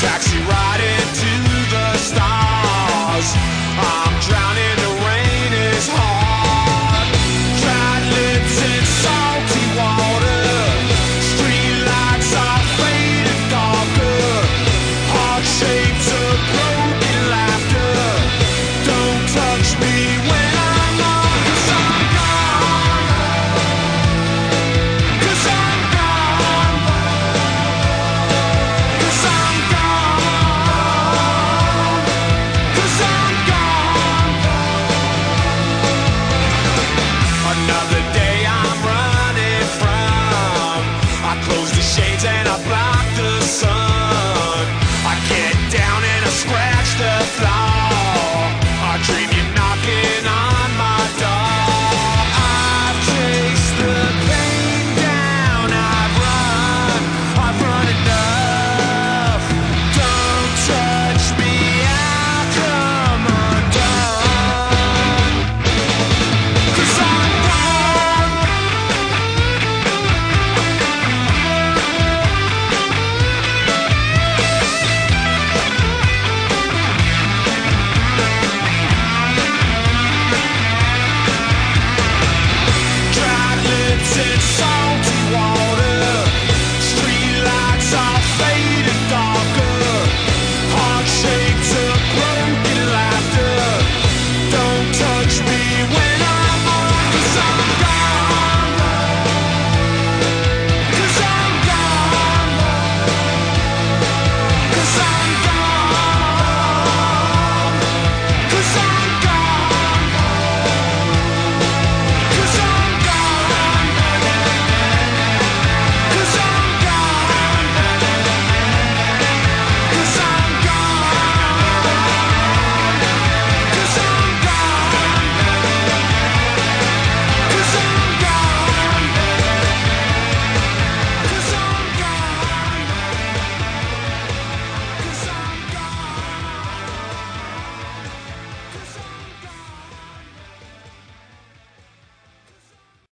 taxi riding.